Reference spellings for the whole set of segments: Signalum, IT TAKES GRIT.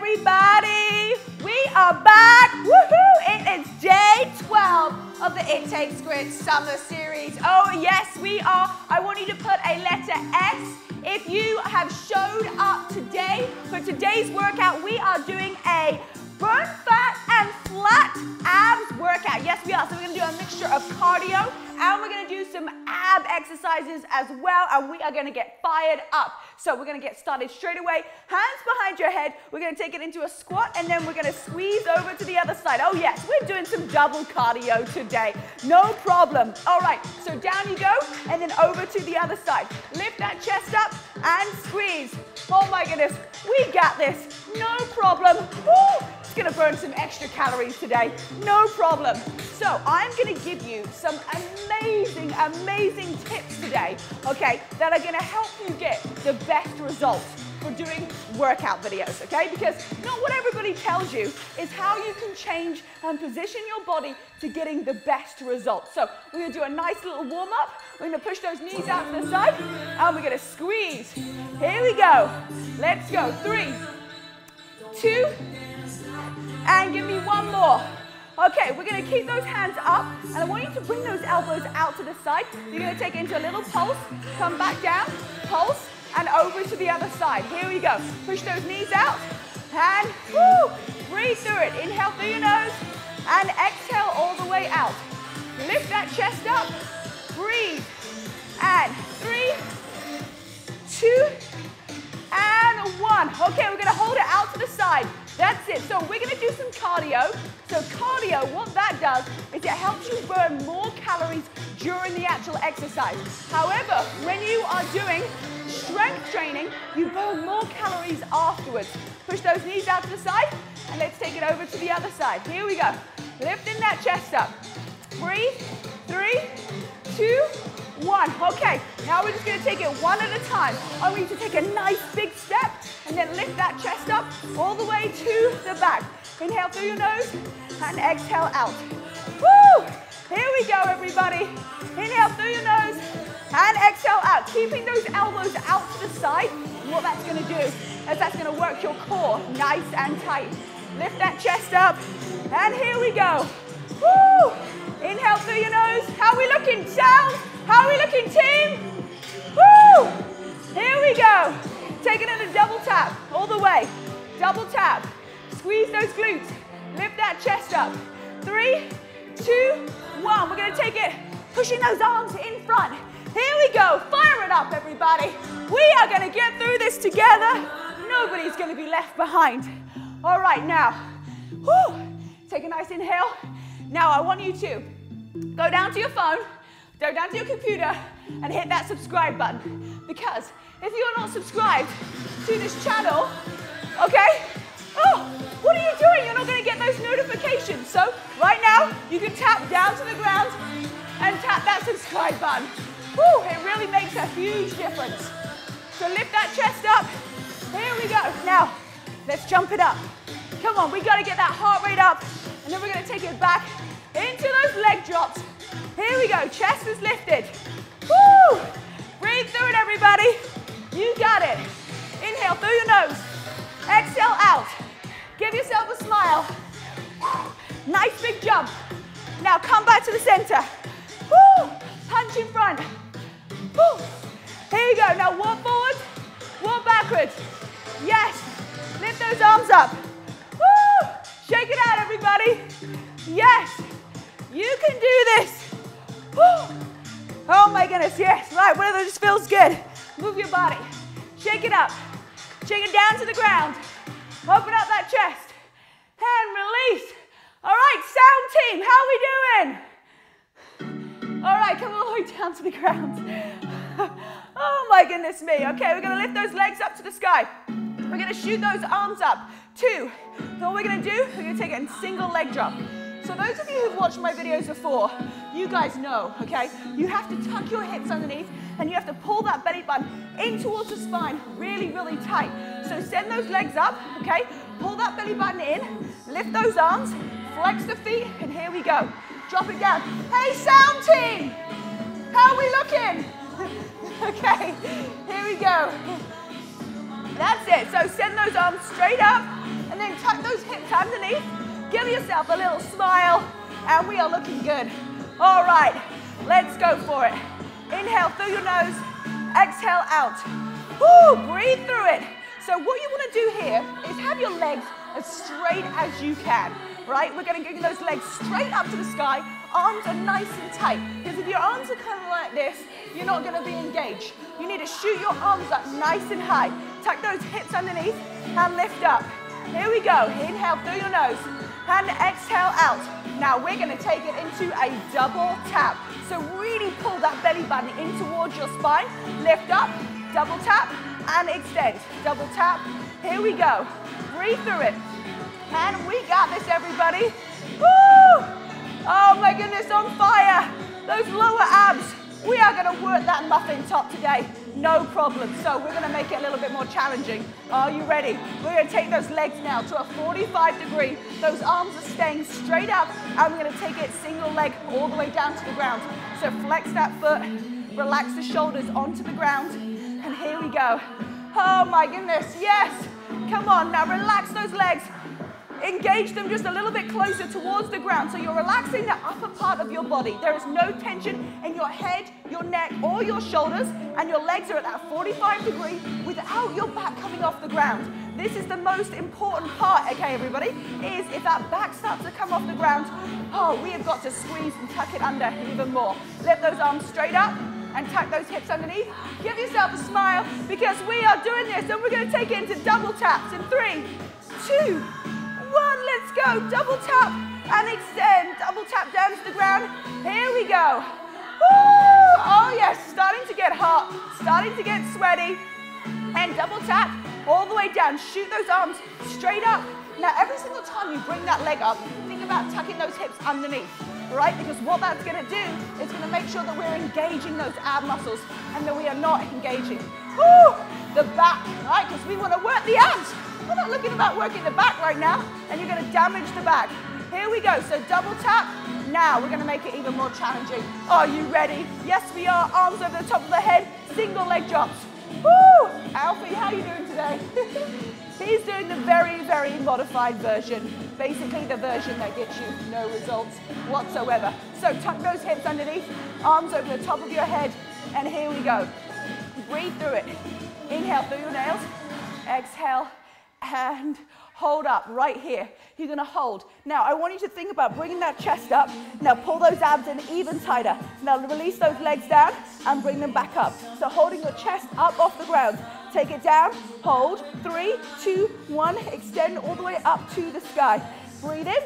everybody. We are back. Woohoo! It is day 12 of the It Takes Grit Summer Series. Oh yes, we are. I want you to put a letter S if you have showed up today for today's workout. We are doing a burn fat and flat abs workout. Yes, we are. So we're going to do a mixture of cardio and we're going to do some ab exercises as well, and we are going to get fired up. So we're going to get started straight away. Hands behind your head. We're going to take it into a squat and then we're going to squeeze over to the other side. Oh yes, we're doing some double cardio today. No problem. All right, so down you go and then over to the other side. Lift that chest up and squeeze. Oh my goodness, we got this. No problem. Woo! It's going to burn some extra calories today. No problem. So I'm going to give you some amazing, amazing tips today, okay, that are going to help you get the best results for doing workout videos, okay? Because not what everybody tells you is how you can change and position your body to getting the best results. So we're going to do a nice little warm-up. We're going to push those knees out to the side and we're going to squeeze. Here we go. Let's go. 3, 2, and give me one more. Okay, we're gonna keep those hands up, and I want you to bring those elbows out to the side. You're gonna take it into a little pulse, come back down, pulse, and over to the other side. Here we go. Push those knees out, and whoo, breathe through it. Inhale through your nose, and exhale all the way out. Lift that chest up, breathe, and 3, 2, and 1. Okay, we're gonna hold it out to the side. That's it. So we're going to do some cardio. So cardio, what that does is it helps you burn more calories during the actual exercise. However, when you are doing strength training, you burn more calories afterwards. Push those knees out to the side, and let's take it over to the other side. Here we go. Lifting that chest up. Breathe. 3, 2, 1. Okay, now we're just going to take it one at a time. I want you to take a nice big step and then lift that chest up all the way to the back. Inhale through your nose and exhale out. Woo! Here we go, everybody. Inhale through your nose and exhale out. Keeping those elbows out to the side. What that's going to do is that's going to work your core nice and tight. Lift that chest up and here we go. Woo! Inhale through your nose. How are we looking, sound? How are we looking, team? Woo! Here we go. Take it in a double tap, all the way. Double tap. Squeeze those glutes. Lift that chest up. 3, 2, 1. We're going to take it, pushing those arms in front. Here we go. Fire it up, everybody. We are going to get through this together. Nobody's going to be left behind. All right, now. Woo! Take a nice inhale. Now, I want you to go down to your phone. Go down to your computer and hit that subscribe button, because if you're not subscribed to this channel, okay, oh, what are you doing? You're not going to get those notifications. So right now, you can tap down to the ground and tap that subscribe button. Woo, it really makes a huge difference. So lift that chest up. Here we go. Now, let's jump it up. Come on, we got to get that heart rate up, and then we're going to take it back into those leg drops. Here we go, chest is lifted. Woo! Breathe through it, everybody. You got it. Inhale through your nose. Exhale out. Give yourself a smile. Woo. Nice big jump. Now come back to the center. Woo! Punch in front. Woo. Here you go. Now walk forward, walk backwards. Yes. Lift those arms up. Woo! Shake it out, everybody. Yes. You can do this. Woo. Oh my goodness, yes. Right, whatever just feels good. Move your body. Shake it up. Shake it down to the ground. Open up that chest. And release. All right, sound team, how are we doing? All right, come all the way down to the ground. Oh my goodness me. Okay, we're going to lift those legs up to the sky. We're going to shoot those arms up. 2. So what we're going to do, we're going to take it in single leg drop. So those of you who've watched my videos before, you guys know, okay? You have to tuck your hips underneath and you have to pull that belly button in towards the spine really, really tight. So send those legs up, okay? Pull that belly button in, lift those arms, flex the feet, and here we go. Drop it down. Hey, sound team! How are we looking? Okay, here we go. That's it. So send those arms straight up, and and then tuck those hips underneath. Give yourself a little smile, and we are looking good. All right, let's go for it. Inhale through your nose, exhale out. Woo, breathe through it. So what you want to do here is have your legs as straight as you can, right? We're going to get those legs straight up to the sky. Arms are nice and tight, because if your arms are kind of like this, you're not going to be engaged. You need to shoot your arms up nice and high. Tuck those hips underneath and lift up. Here we go. Inhale through your nose and exhale out. Now we're going to take it into a double tap. So really pull that belly button in towards your spine. Lift up, double tap, and extend. Double tap. Here we go. Breathe through it. And we got this, everybody. Woo! Oh my goodness, on fire. Those lower abs. We are going to work that muffin top today. No problem. So we're going to make it a little bit more challenging. Are you ready? We're going to take those legs now to a 45 degree. Those arms are staying straight up, and we're going to take it single leg all the way down to the ground. So flex that foot, relax the shoulders onto the ground, and here we go. Oh my goodness, yes. Come on, now relax those legs. Engage them just a little bit closer towards the ground, so you're relaxing the upper part of your body. There is no tension in your head, your neck, or your shoulders, and your legs are at that 45 degree without your back coming off the ground. This is the most important part, okay, everybody, is if that back starts to come off the ground, oh, we have got to squeeze and tuck it under even more. Lift those arms straight up and tuck those hips underneath. Give yourself a smile, because we are doing this, and we're going to take it into double taps in 3, 2, 1, let's go. Double tap and extend. Double tap down to the ground. Here we go. Woo! Oh yes, starting to get hot, starting to get sweaty. And double tap all the way down. Shoot those arms straight up. Now every single time you bring that leg up, think about tucking those hips underneath, right? Because what that's going to do is going to make sure that we're engaging those ab muscles and that we are not engaging. Woo! The back, right? Because we want to work the abs. We're not looking about working the back right now, and you're going to damage the back. Here we go. So double tap. Now we're going to make it even more challenging. Are you ready? Yes, we are. Arms over the top of the head. Single leg drops. Woo! Alfie, how are you doing today? He's doing the very, very modified version. Basically the version that gets you no results whatsoever. So tuck those hips underneath. Arms over the top of your head. And here we go. Breathe through it. Inhale through your nails. Exhale. And hold up right here. You're going to hold. Now, I want you to think about bringing that chest up. Now, pull those abs in even tighter. Now, release those legs down and bring them back up. So, holding your chest up off the ground. Take it down. Hold. 3, 2, 1. Extend all the way up to the sky. Breathe in.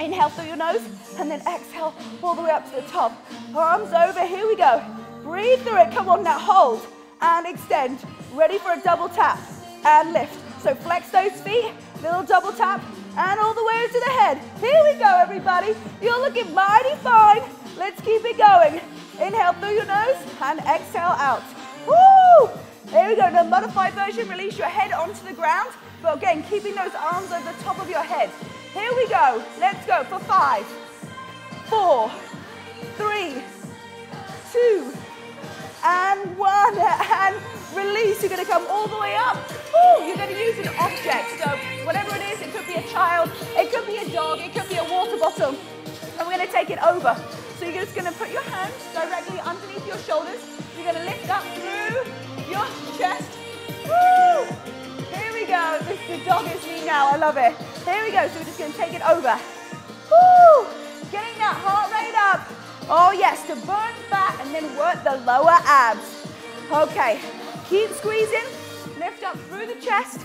Inhale through your nose. And then exhale all the way up to the top. Arms over. Here we go. Breathe through it. Come on now. Hold. And extend. Ready for a double tap. And lift. So flex those feet, little double tap, and all the way to the head. Here we go, everybody. You're looking mighty fine. Let's keep it going. Inhale through your nose and exhale out. Woo! There we go, the modified version. Release your head onto the ground, but again, keeping those arms over the top of your head. Here we go. Let's go for 5, 4, 3, 2, and 1, and release. You're going to come all the way up. Ooh, you're going to use an object, so whatever it is, it could be a child, it could be a dog, it could be a water bottle, and we're going to take it over. So you're just going to put your hands directly underneath your shoulders. You're going to lift up through your chest. Woo! Here we go. The dog is me now. I love it. Here we go. So we're just going to take it over. Woo! Getting that heart rate up. Oh yes, to burn fat and then work the lower abs. Okay. Keep squeezing, lift up through the chest,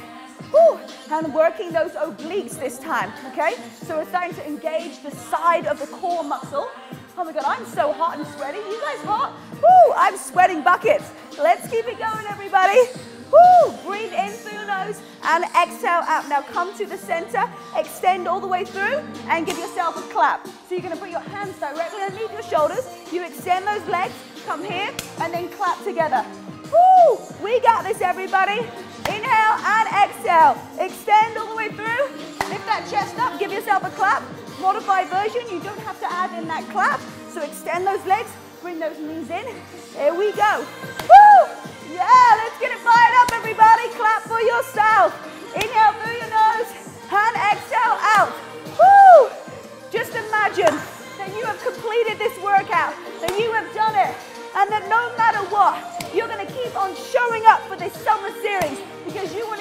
woo, and working those obliques this time, okay? So we're starting to engage the side of the core muscle. Oh my God, I'm so hot and sweaty. You guys hot? Woo, I'm sweating buckets. Let's keep it going, everybody. Woo, breathe in through your nose and exhale out. Now come to the center, extend all the way through, and give yourself a clap. So you're going to put your hands directly underneath your shoulders. You extend those legs, come here, and then clap together. Woo! We got this, everybody. Inhale and exhale. Extend all the way through. Lift that chest up. Give yourself a clap. Modified version. You don't have to add in that clap. So extend those legs. Bring those knees in. Here we go. Woo! Yeah, let's get it fired up, everybody. Clap for yourself. Inhale through your nose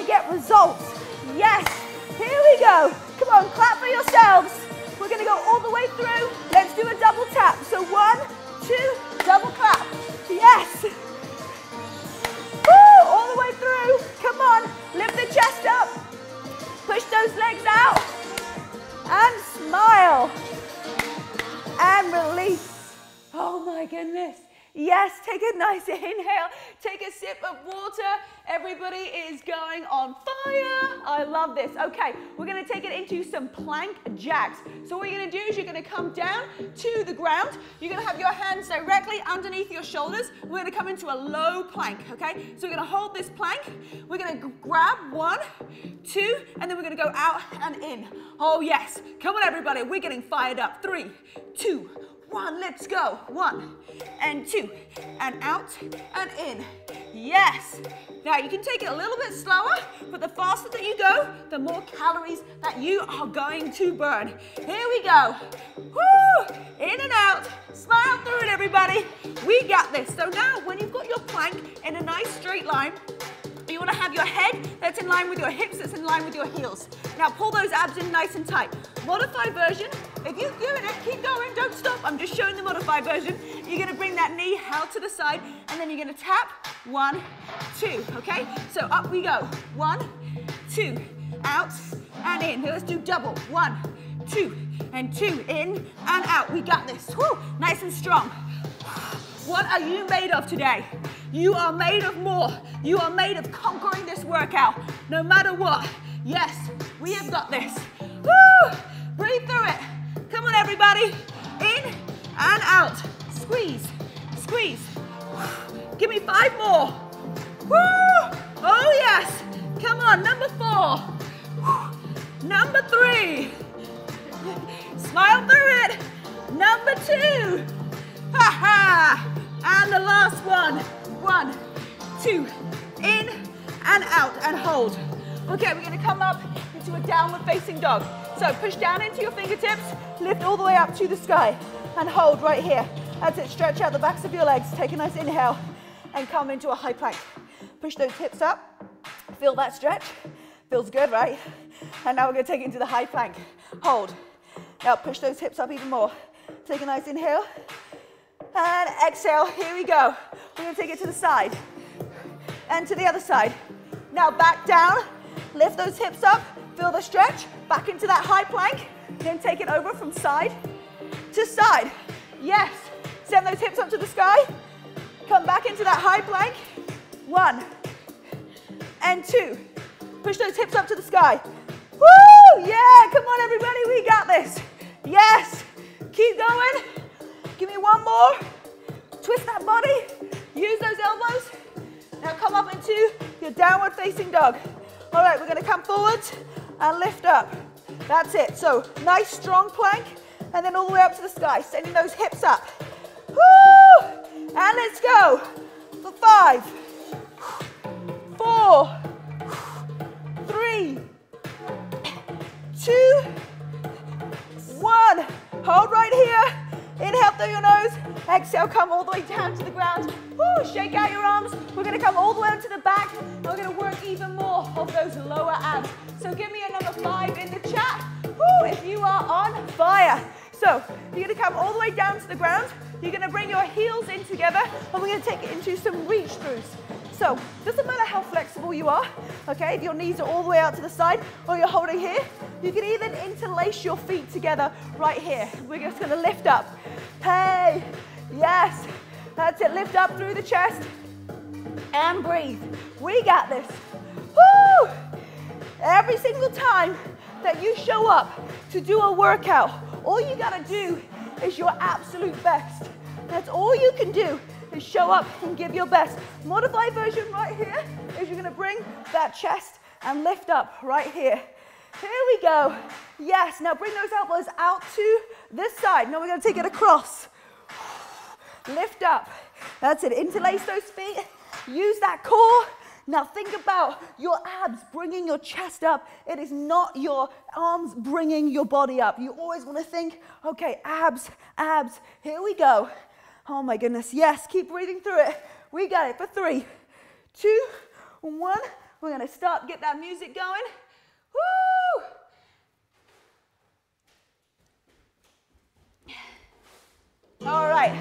get results. Yes, here we go. Come on, clap for yourselves. We're going to go all the way through. Let's do a double tap. So 1, 2, double clap. Yes. Woo, all the way through. Come on, lift the chest up. Push those legs out. And smile. And release. Oh my goodness. Yes, take a nice inhale. Take a sip of water. Everybody is going on fire. I love this. Okay, we're going to take it into some plank jacks. So what you're going to do is you're going to come down to the ground. You're going to have your hands directly underneath your shoulders. We're going to come into a low plank, okay? So we're going to hold this plank. We're going to grab 1, 2, and then we're going to go out and in. Oh, yes. Come on, everybody. We're getting fired up. 3, 2, 1, let's go. 1 and 2 and out and in. Yes. Now you can take it a little bit slower, but the faster that you go, the more calories that you are going to burn. Here we go. Woo! In and out. Smile through it, everybody. We got this. So now when you've got your plank in a nice straight line, you want to have your head that's in line with your hips, that's in line with your heels. Now pull those abs in nice and tight. Modified version, if you've given it, keep going, don't stop. I'm just showing the modified version. You're going to bring that knee out to the side, and then you're going to tap 1, 2, okay? So up we go. 1, 2, out and in. Let's do double. 1, 2, and 2, in and out. We got this. Woo, nice and strong. What are you made of today? You are made of more. You are made of conquering this workout, no matter what. Yes, we have got this. Woo! Breathe through it. Come on, everybody. In and out. Squeeze, squeeze. Give me 5 more. Woo! Oh, yes. Come on, number 4. Number 3. Smile through it. Number 2. Ha-ha! And the last one. 1, 2, in and out and hold. Okay, we're going to come up into a downward facing dog. So push down into your fingertips, lift all the way up to the sky and hold right here. That's it, stretch out the backs of your legs, take a nice inhale and come into a high plank. Push those hips up, feel that stretch, feels good, right? And now we're going to take it into the high plank, hold. Now push those hips up even more, take a nice inhale. And exhale, here we go. We're going to take it to the side and to the other side. Now back down, lift those hips up, feel the stretch, back into that high plank, then take it over from side to side. Yes, send those hips up to the sky, come back into that high plank. 1 and 2, push those hips up to the sky. Woo, yeah, come on everybody, we got this. Yes, keep going. Give me 1 more. Twist that body. Use those elbows. Now come up into your downward facing dog. All right, we're going to come forwards and lift up. That's it. So nice strong plank and then all the way up to the sky. Sending those hips up. Woo! And let's go for 5, 4, 3, 2, 1. Hold right here. Inhale through your nose, exhale, come all the way down to the ground. Woo, shake out your arms. We're going to come all the way up to the back. We're going to work even more of those lower abs. So give me a number 5 in the chat. Woo, if you are on fire. So you're going to come all the way down to the ground. You're going to bring your heels in together, and we're going to take it into some reach throughs. So doesn't matter how flexible you are, okay? If your knees are all the way out to the side or you're holding here, you can even interlace your feet together right here. We're just going to lift up. Hey, yes, that's it. Lift up through the chest and breathe. We got this. Woo! Every single time that you show up to do a workout, all you got to do is your absolute best. That's all you can do. Is show up and give your best. Modified version right here is you're going to bring that chest and lift up right here. Here we go. Yes, now bring those elbows out to this side. Now we're going to take it across. Lift up. That's it. Interlace those feet. Use that core. Now think about your abs bringing your chest up. It is not your arms bringing your body up. You always want to think, okay, abs, abs. Here we go. Oh my goodness, yes, keep breathing through it. We got it for 3, 2, 1. We're going to stop, get that music going. Woo! All right,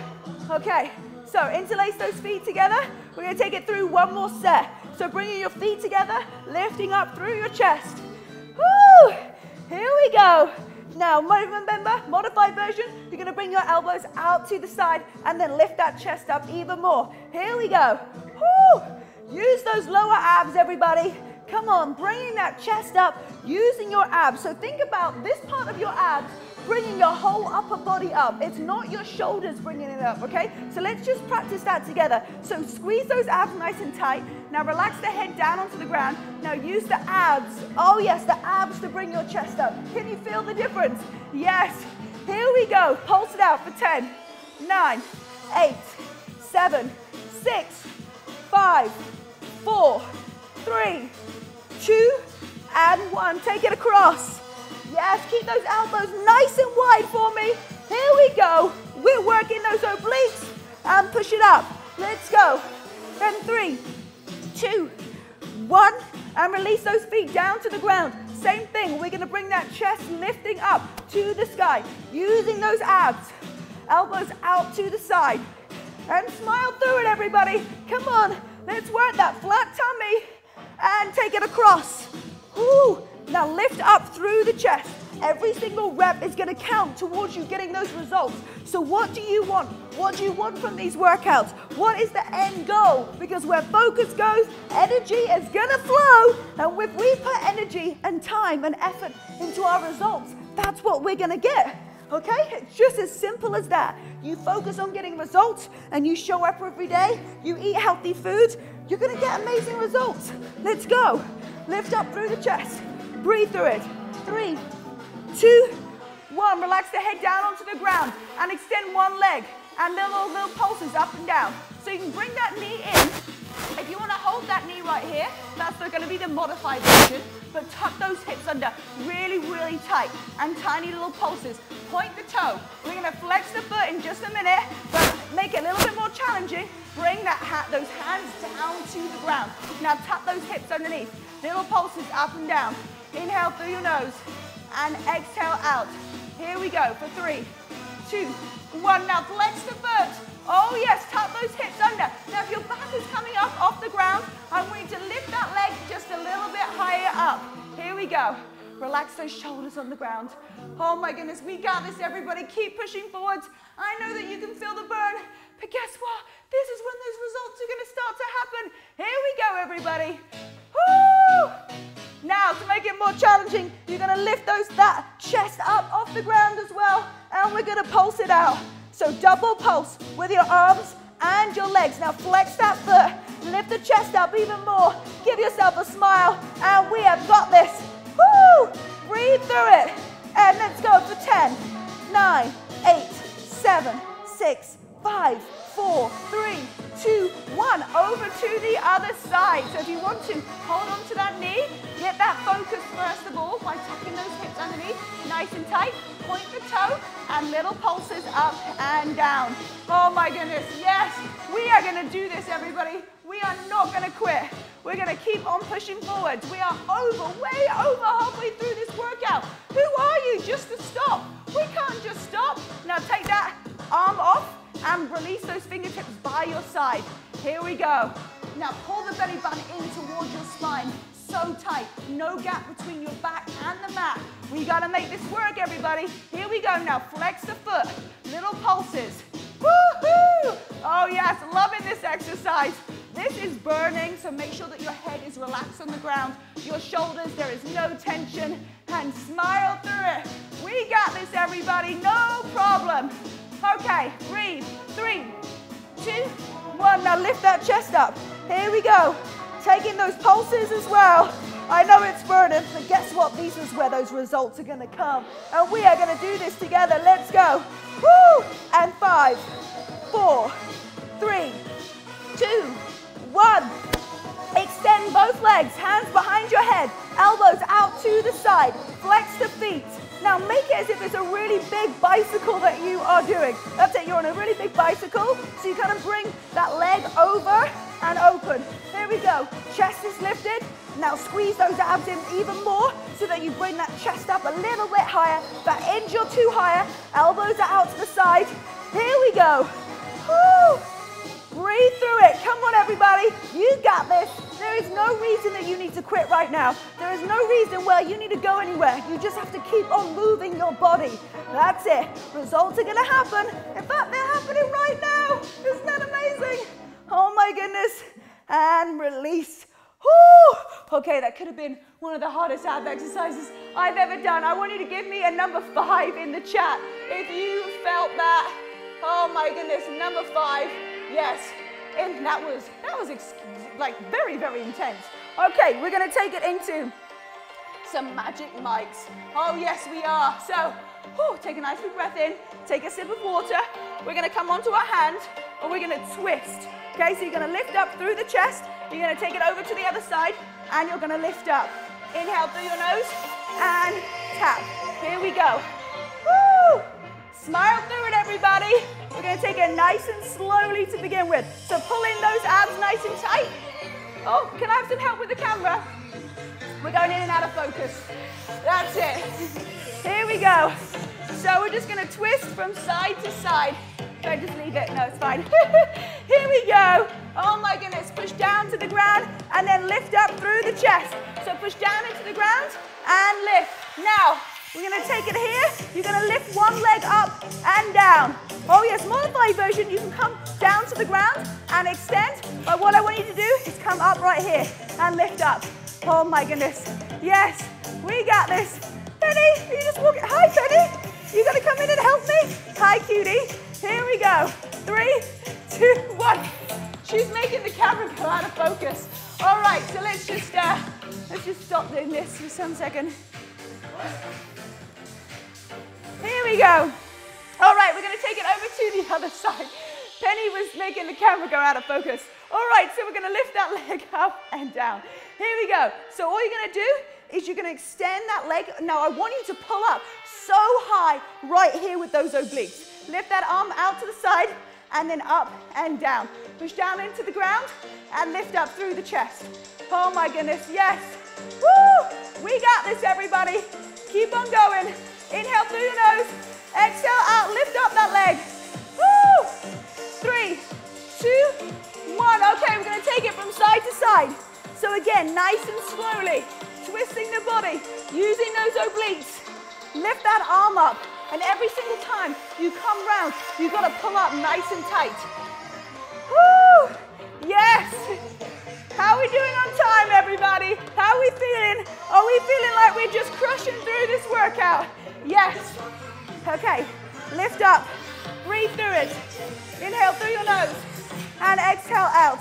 okay, so interlace those feet together. We're going to take it through one more set. So bringing your feet together, lifting up through your chest. Woo! Here we go. Now, remember, modified version, you're going to bring your elbows out to the side and then lift that chest up even more. Here we go. Woo! Use those lower abs, everybody. Come on, bringing that chest up, using your abs. So think about this part of your abs, bringing your whole upper body up. It's not your shoulders bringing it up, okay? So let's just practice that together. So squeeze those abs nice and tight. Now relax the head down onto the ground. Now use the abs. Oh yes, the abs to bring your chest up. Can you feel the difference? Yes. Here we go. Pulse it out for 10, 9, 8, 7, 6, 5, 4, 3, 2, and 1. Take it across. Yes, keep those elbows nice and wide for me. Here we go. We're working those obliques and push it up. Let's go. And 3, 2, 1, and release those feet down to the ground. Same thing. We're going to bring that chest lifting up to the sky, using those abs, elbows out to the side. And smile through it, everybody. Come on. Let's work that flat tummy and take it across. Ooh. Now lift up through the chest. Every single rep is going to count towards you getting those results. So what do you want? What do you want from these workouts? What is the end goal? Because where focus goes, energy is going to flow. And if we put energy and time and effort into our results, that's what we're going to get. Okay? It's just as simple as that. You focus on getting results and you show up every day. You eat healthy food. You're going to get amazing results. Let's go. Lift up through the chest. Breathe through it. 3, 2, 1. Relax the head down onto the ground and extend one leg. And little pulses up and down. So you can bring that knee in. If you want to hold that knee right here, that's going to be the modified version. But tuck those hips under really, really tight. And tiny little pulses. Point the toe. We're going to flex the foot in just a minute, but make it a little bit more challenging. Bring those hands down to the ground. Now tuck those hips underneath. Little pulses up and down. Inhale through your nose and exhale out. Here we go for 3, 2, 1. Now flex the foot. Oh yes, tuck those hips under. Now if your back is coming up off the ground, I want you to lift that leg just a little bit higher up. Here we go. Relax those shoulders on the ground. Oh my goodness, we got this, everybody. Keep pushing forwards. I know that you can feel the burn, but guess what? This is when those results are going to start to happen. Here we go, everybody. Woo! Now, to make it more challenging, you're going to lift that chest up off the ground as well, and we're going to pulse it out. So double pulse with your arms and your legs. Now flex that foot, lift the chest up even more, give yourself a smile, and we have got this. Woo! Breathe through it, and let's go for 10, 9, 8, 7, 6, 5, 4, 3, 2, 1, over to the other side. So if you want to, hold on to that knee, get that focus first of all by tucking those hips underneath, nice and tight, point the toe, and little pulses up and down. Oh my goodness, yes, we are going to do this, everybody. We are not going to quit. We're going to keep on pushing forwards. We are way over halfway through this workout. Who are you just to stop? We can't just stop. Now take that arm off and release those fingertips by your side. Here we go. Now pull the belly button in towards your spine. So tight. No gap between your back and the mat. We got to make this work, everybody. Here we go now. Flex the foot. Little pulses. Woo-hoo! Oh yes, loving this exercise. This is burning, so make sure that your head is relaxed on the ground. Your shoulders, there is no tension. And smile through it. We got this, everybody. No problem. Okay, breathe. 3, 2, 1. Now lift that chest up. Here we go. Taking those pulses as well. I know it's burning, but guess what? This is where those results are going to come. And we are going to do this together. Let's go. Woo! And 5, 4, 3, 2, 1. Extend both legs. Hands behind your head. Elbows out to the side. Flex the feet. Now make it as if it's a really big bicycle that you are doing. That's it, you're on a really big bicycle. So you kind of bring that leg over and open. Here we go, chest is lifted. Now squeeze those abs in even more so that you bring that chest up a little bit higher, about an inch or two higher. Elbows are out to the side. Here we go. Woo. Breathe through it. Come on, everybody. You got this. There is no reason that you need to quit right now. There is no reason where you need to go anywhere. You just have to keep on moving your body. That's it. Results are going to happen. In fact, they're happening right now. Isn't that amazing? Oh, my goodness. And release. Woo! Okay, that could have been one of the hardest ab exercises I've ever done. I want you to give me a number 5 in the chat if you felt that. Oh, my goodness. Number 5. Yes, and that was like very, very intense. Okay, we're gonna take it into some magic mics. Oh yes, we are. So, take a nice big breath in, take a sip of water. We're gonna come onto our hand, and we're gonna twist. Okay, so you're gonna lift up through the chest. You're gonna take it over to the other side, and you're gonna lift up. Inhale through your nose and tap. Here we go. Woo! Smile through it, everybody. We're going to take it nice and slowly to begin with. So pull in those abs nice and tight. Oh, can I have some help with the camera? We're going in and out of focus. That's it. Here we go. So we're just going to twist from side to side. Should I just leave it? No, it's fine. Here we go. Oh my goodness. Push down to the ground and then lift up through the chest. So push down into the ground and lift. Now, we're going to take it here. You're going to lift one leg up and down. Oh yes, modified version, you can come down to the ground and extend. But what I want you to do is come up right here and lift up. Oh my goodness. Yes, we got this. Penny, you just walk it. Hi, Penny. You got to come in and help me? Hi, cutie. Here we go. 3, 2, 1. She's making the camera go out of focus. All right, so let's just stop doing this for some second. Here we go. All right, we're going to take it over to the other side. Penny was making the camera go out of focus. All right, so we're going to lift that leg up and down. Here we go. So all you're going to do is you're going to extend that leg. Now, I want you to pull up so high right here with those obliques. Lift that arm out to the side and then up and down. Push down into the ground and lift up through the chest. Oh, my goodness, yes. Woo! We got this, everybody. Keep on going. Inhale through your nose. Exhale out. Lift up that leg. Woo! 3, 2, 1. Okay, we're going to take it from side to side. So again, nice and slowly. Twisting the body. Using those obliques. Lift that arm up. And every single time you come round, you've got to pull up nice and tight. Woo! Yes! How are we doing on time, everybody? How are we feeling? Are we feeling like we're just crushing through this workout? Yes. Okay, lift up, breathe through it. Inhale through your nose and exhale out.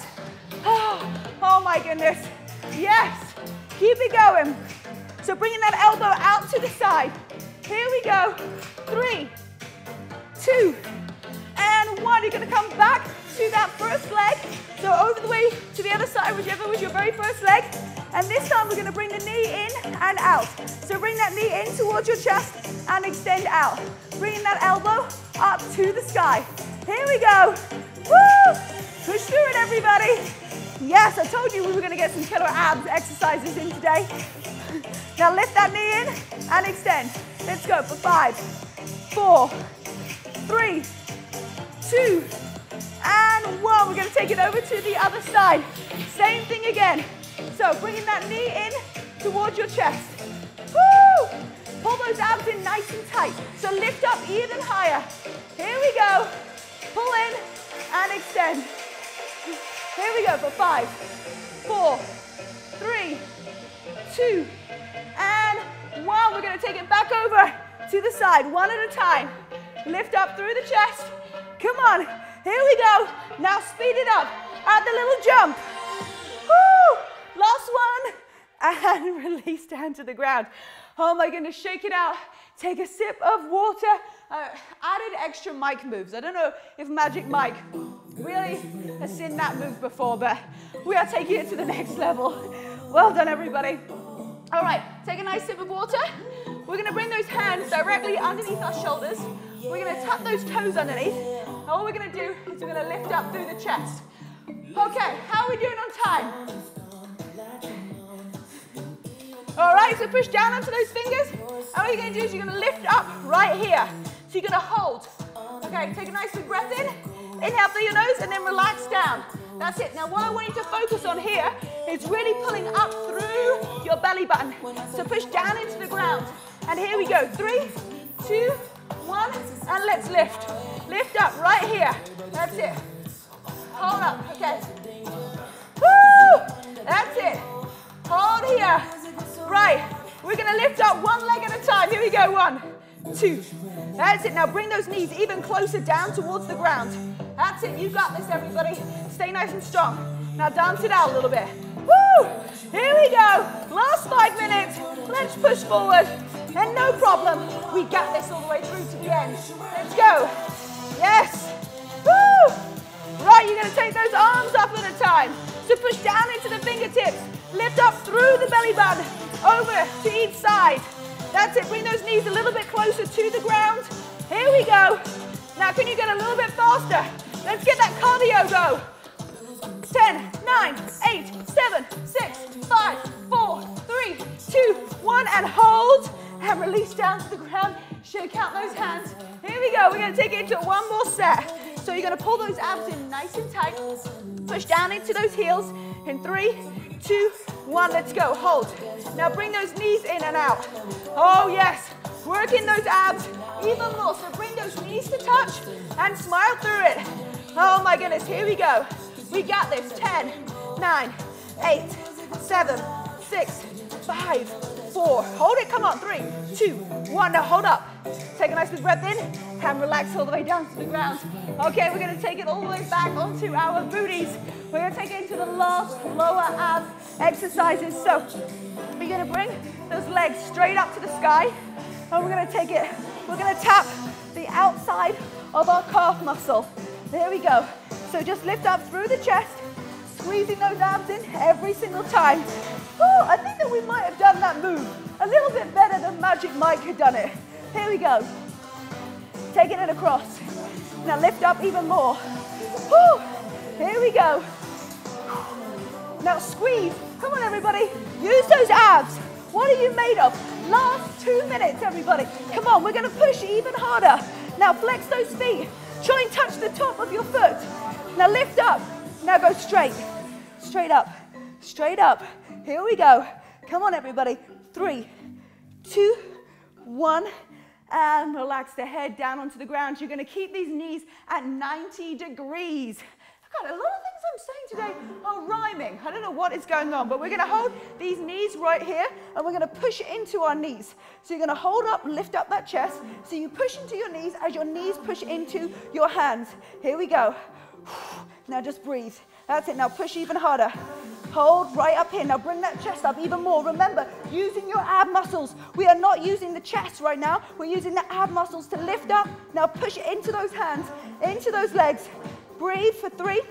Oh my goodness. Yes, keep it going. So bringing that elbow out to the side. Here we go. 3, 2, and 1. You're gonna come back to that first leg. So over the way to the other side, whichever was your very first leg. And this time we're going to bring the knee in and out. So bring that knee in towards your chest and extend out. Bringing that elbow up to the sky. Here we go. Woo! Push through it, everybody. Yes, I told you we were going to get some killer abs exercises in today. Now lift that knee in and extend. Let's go for 5, 4, 3, 2, and 1. We're going to take it over to the other side. Same thing again. So bringing that knee in towards your chest. Woo! Pull those abs in nice and tight. So lift up even higher. Here we go. Pull in and extend. Here we go for 5, 4, 3, 2, and 1. We're going to take it back over to the side, one at a time. Lift up through the chest. Come on. Here we go. Now speed it up. Add the little jump. Woo! Last one. And release down to the ground. Oh my goodness, shake it out. Take a sip of water. Added extra mic moves. I don't know if Magic Mike really has seen that move before, but we are taking it to the next level. Well done, everybody. All right, take a nice sip of water. We're gonna bring those hands directly underneath our shoulders. We're gonna tuck those toes underneath. And all we're gonna do is we're gonna lift up through the chest. Okay, how are we doing on time? All right, so push down onto those fingers. And what you're gonna do is you're gonna lift up right here. So you're gonna hold. Okay, take a nice big breath in. Inhale through your nose and then relax down. That's it. Now what I want you to focus on here is really pulling up through your belly button. So push down into the ground. And here we go. 3, 2, 1, and let's lift. Lift up right here. That's it. Hold up. Okay. Woo! That's it. Hold here. Right. We're going to lift up one leg at a time. Here we go. 1, 2. That's it. Now bring those knees even closer down towards the ground. That's it. You got this, everybody. Stay nice and strong. Now dance it out a little bit. Woo! Here we go. Last 5 minutes. Let's push forward. And no problem. We got this all the way through to the end. Let's go. Yes. Woo! Right, you're going to take those arms up at a time. So push down into the fingertips. Lift up through the belly button. Over to each side. That's it. Bring those knees a little bit closer to the ground. Here we go. Now, can you get a little bit faster? Let's get that cardio go. 10, 9, 8, 7, 6, 5, 4, 3, 2, 1, and hold. And release down to the ground. Shake out those hands. Here we go. We're going to take it into one more set. So you're going to pull those abs in nice and tight. Push down into those heels in 3, 2, 1, let's go. Hold. Now bring those knees in and out. Oh yes, working those abs even more. So bring those knees to touch and smile through it. Oh my goodness, here we go. We got this. 10, 9, 8, 7, 6, 5, 4. Hold it, come on. 3, 2, 1, now hold up. Take a nice big breath in and relax all the way down to the ground. Okay, we're going to take it all the way back onto our booties. We're going to take it into the last lower ab exercises. So we're going to bring those legs straight up to the sky and we're going to take it. We're going to tap the outside of our calf muscle. There we go. So just lift up through the chest, squeezing those abs in every single time. Oh, I think that we might have done that move a little bit better than Magic Mike had done it. Here we go. Taking it across. Now lift up even more. Whew. Here we go. Now squeeze. Come on, everybody. Use those abs. What are you made of? Last 2 minutes, everybody. Come on, we're going to push even harder. Now flex those feet. Try and touch the top of your foot. Now lift up. Now go straight. Straight up. Straight up. Here we go. Come on, everybody. 3, 2, 1. And relax the head down onto the ground. You're going to keep these knees at 90 degrees. God, a lot of things I'm saying today are rhyming. I don't know what is going on, but we're going to hold these knees right here and we're going to push into our knees. So you're going to hold up, lift up that chest. So you push into your knees as your knees push into your hands. Here we go. Now just breathe. That's it. Now push even harder. Hold right up here. Now bring that chest up even more. Remember, using your ab muscles. We are not using the chest right now. We're using the ab muscles to lift up. Now push into those hands, into those legs. Breathe for 3,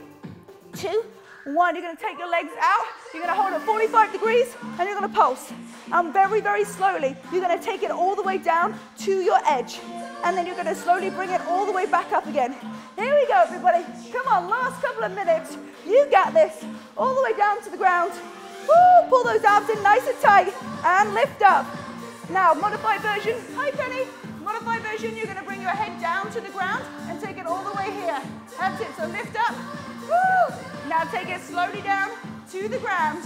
2, 1. You're going to take your legs out. You're going to hold at 45 degrees and you're going to pulse. And very, very slowly, you're going to take it all the way down to your edge. And then you're going to slowly bring it all the way back up again. Here we go, everybody. Come on, last couple of minutes. You got this. All the way down to the ground. Woo, pull those abs in nice and tight. And lift up. Now, modified version. Hi, Penny. Modified version, you're going to bring your head down to the ground and take it all the way here. That's it. So lift up. Woo. Now take it slowly down to the ground.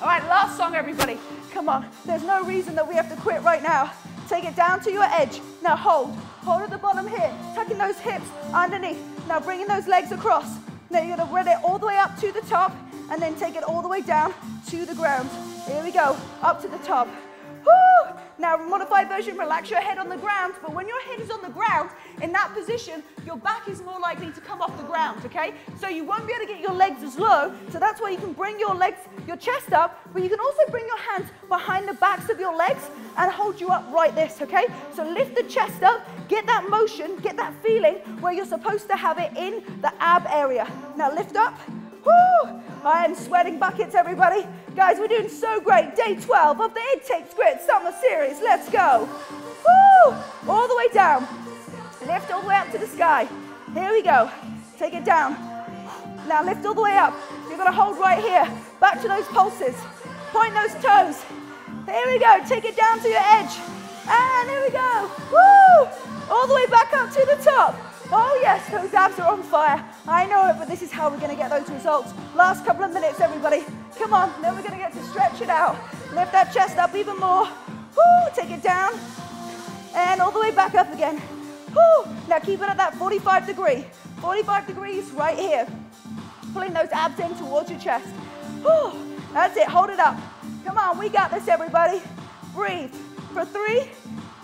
All right, last song, everybody. Come on. There's no reason that we have to quit right now. Take it down to your edge. Now hold. Hold at the bottom here. Tucking those hips underneath. Now bringing those legs across. Now you're going to run it all the way up to the top and then take it all the way down to the ground. Here we go. Up to the top. Woo. Now, modified version, relax your head on the ground, but when your head is on the ground, in that position, your back is more likely to come off the ground, okay? So you won't be able to get your legs as low, so that's why you can bring your legs, your chest up, but you can also bring your hands behind the backs of your legs and hold you up right this, okay? So lift the chest up, get that motion, get that feeling where you're supposed to have it in the ab area. Now lift up, Woo! I am sweating buckets, everybody. Guys, we're doing so great. Day 12 of the It Takes Grit Summer Series. Let's go. Woo! All the way down. Lift all the way up to the sky. Here we go. Take it down. Now lift all the way up. You're going to hold right here. Back to those pulses. Point those toes. Here we go. Take it down to your edge. And here we go. Woo! All the way back up to the top. Oh yes, those abs are on fire. I know it, but this is how we're going to get those results. Last couple of minutes, everybody. Come on, then we're going to get to stretch it out. Lift that chest up even more. Woo! Take it down. And all the way back up again. Woo! Now keep it at that 45 degree. 45 degrees right here. Pulling those abs in towards your chest. Woo! That's it, hold it up. Come on, we got this, everybody. Breathe. For 3,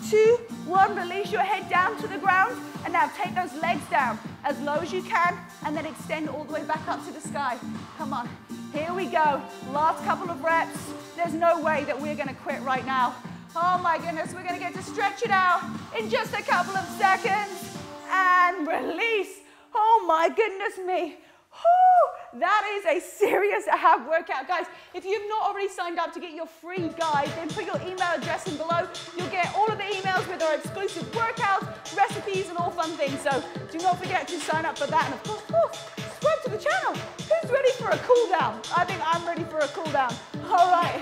2, 1, release your head down to the ground. And now take those legs down as low as you can and then extend all the way back up to the sky. Come on, here we go. Last couple of reps. There's no way that we're gonna quit right now. Oh my goodness, we're gonna get to stretch it out in just a couple of seconds. And release. Oh my goodness me. Whew, that is a serious ab workout. Guys, if you've not already signed up to get your free guide, then put your email address in below. You'll get all of the emails with our exclusive workouts, recipes, and all fun things. So do not forget to sign up for that. And of course, subscribe to the channel. Who's ready for a cool down? I think I'm ready for a cool down. All right.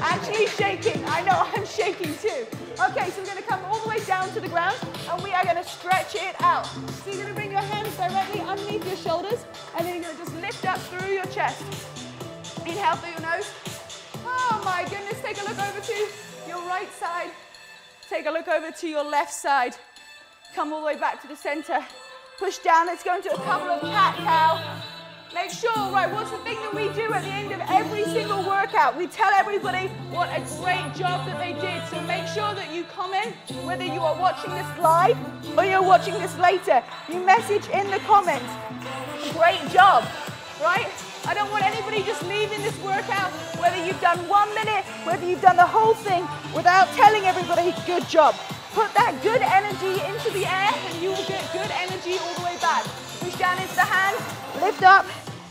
Actually shaking. I know I'm shaking too. Okay, so we're going to come all the way down to the ground, and we are going to stretch it out. So you're going to bring your hands directly underneath your shoulders, and then you're going to just lift up through your chest. Inhale through your nose. Oh my goodness, take a look over to your right side. Take a look over to your left side. Come all the way back to the center. Push down, let's go into a couple of cat-cow. Make sure, right, what's the thing that we do at the end of every single workout? We tell everybody what a great job that they did. So make sure that you comment, whether you are watching this live or you're watching this later. You message in the comments, great job, right? I don't want anybody just leaving this workout, whether you've done 1 minute, whether you've done the whole thing, without telling everybody, good job. Put that good energy into the air and you will get good energy all the way back. Push down into the hand, lift up,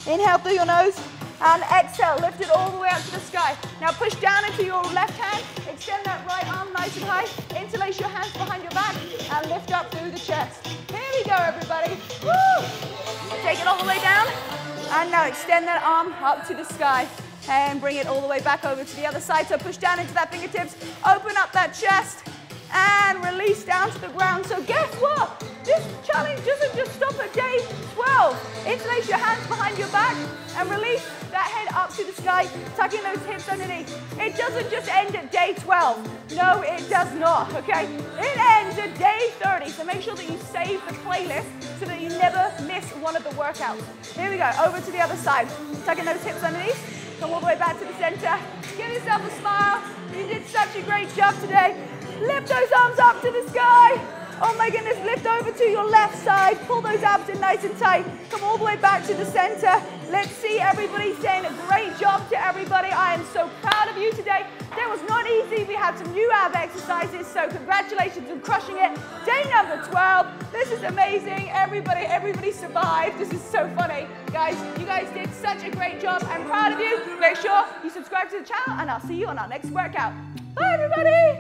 inhale through your nose, and exhale, lift it all the way up to the sky. Now push down into your left hand, extend that right arm nice and high, interlace your hands behind your back, and lift up through the chest. Here we go, everybody. Woo! Take it all the way down, and now extend that arm up to the sky, and bring it all the way back over to the other side. So push down into that fingertips, open up that chest, and release down to the ground. So guess what? This challenge doesn't just stop at day 12. Interlace your hands behind your back and release that head up to the sky, tucking those hips underneath. It doesn't just end at day 12. No, it does not, okay? It ends at day 30, so make sure that you save the playlist so that you never miss one of the workouts. Here we go, over to the other side. Tucking those hips underneath. Come all the way back to the center. Give yourself a smile. You did such a great job today. Lift those arms up to the sky. Oh my goodness, lift over to your left side. Pull those abs in nice and tight. Come all the way back to the center. Let's see everybody saying a great job to everybody. I am so proud of you today. That was not easy. We had some new ab exercises, so congratulations on crushing it. Day number 12. This is amazing. Everybody survived. This is so funny. Guys, you guys did such a great job. I'm proud of you. Make sure you subscribe to the channel, and I'll see you on our next workout. Bye, everybody.